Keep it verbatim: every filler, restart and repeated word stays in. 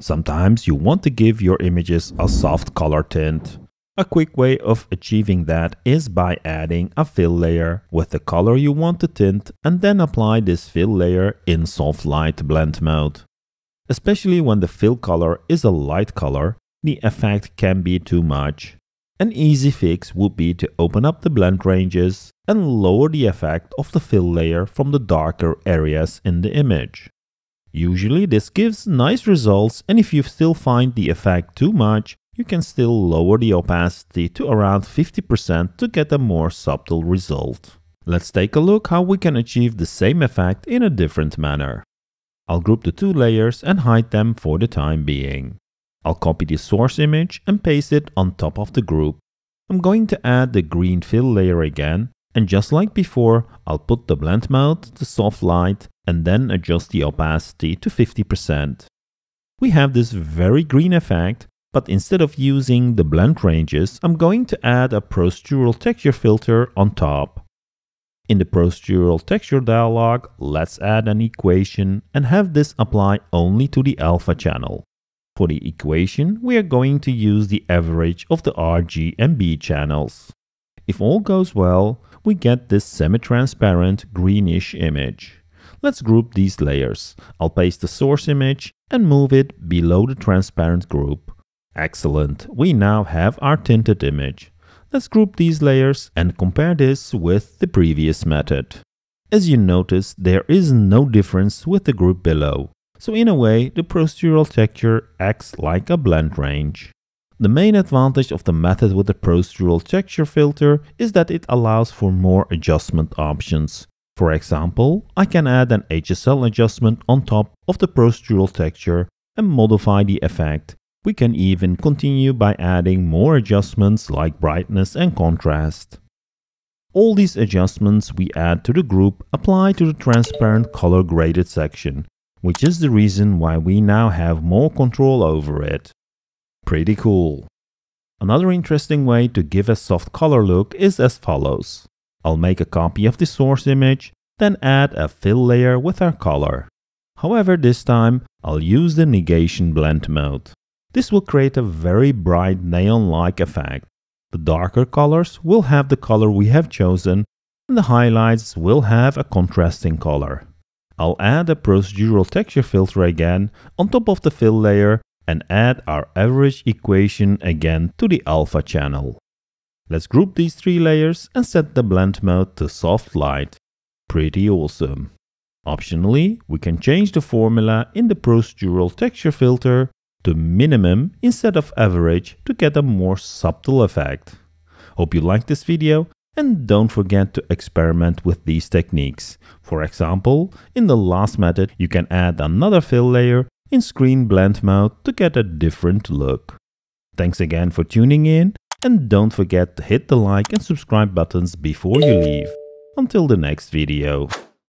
Sometimes you want to give your images a soft color tint. A quick way of achieving that is by adding a fill layer with the color you want to tint and then apply this fill layer in soft light blend mode. Especially when the fill color is a light color, the effect can be too much. An easy fix would be to open up the blend ranges and lower the effect of the fill layer from the darker areas in the image. Usually this gives nice results, and if you still find the effect too much, you can still lower the opacity to around fifty percent to get a more subtle result. Let's take a look how we can achieve the same effect in a different manner. I'll group the two layers and hide them for the time being. I'll copy the source image and paste it on top of the group. I'm going to add the green fill layer again, and just like before, I'll put the blend mode to soft light and then adjust the opacity to fifty percent. We have this very green effect, but instead of using the blend ranges, I'm going to add a procedural texture filter on top. In the procedural texture dialog, let's add an equation and have this apply only to the alpha channel. For the equation, we are going to use the average of the R G and B channels. If all goes well, we get this semi-transparent greenish image. Let's group these layers. I'll paste the source image and move it below the transparent group. Excellent, we now have our tinted image. Let's group these layers and compare this with the previous method. As you notice, there is no difference with the group below. So in a way, the procedural texture acts like a blend range. The main advantage of the method with the procedural texture filter is that it allows for more adjustment options. For example, I can add an H S L adjustment on top of the procedural texture and modify the effect. We can even continue by adding more adjustments like brightness and contrast. All these adjustments we add to the group apply to the transparent color graded section, which is the reason why we now have more control over it. Pretty cool. Another interesting way to give a soft color look is as follows. I'll make a copy of the source image, then add a fill layer with our color. However, this time I'll use the negation blend mode. This will create a very bright neon-like effect. The darker colors will have the color we have chosen, and the highlights will have a contrasting color. I'll add a procedural texture filter again on top of the fill layer and add our average equation again to the alpha channel. Let's group these three layers and set the blend mode to soft light. Pretty awesome. Optionally, we can change the formula in the procedural texture filter to minimum instead of average to get a more subtle effect. Hope you liked this video. And don't forget to experiment with these techniques. For example, in the last method, you can add another fill layer in screen blend mode to get a different look. Thanks again for tuning in, and don't forget to hit the like and subscribe buttons before you leave. Until the next video.